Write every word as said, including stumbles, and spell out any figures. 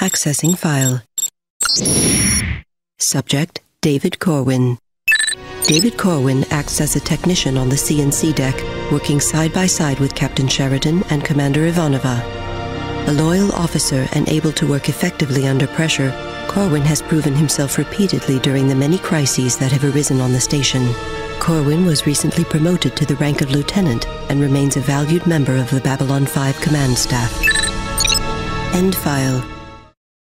Accessing file. Subject, David Corwin. David Corwin acts as a technician on the C N C deck, working side by side with Captain Sheridan and Commander Ivanova. A loyal officer and able to work effectively under pressure, Corwin has proven himself repeatedly during the many crises that have arisen on the station. Corwin was recently promoted to the rank of lieutenant and remains a valued member of the Babylon five command staff. End file.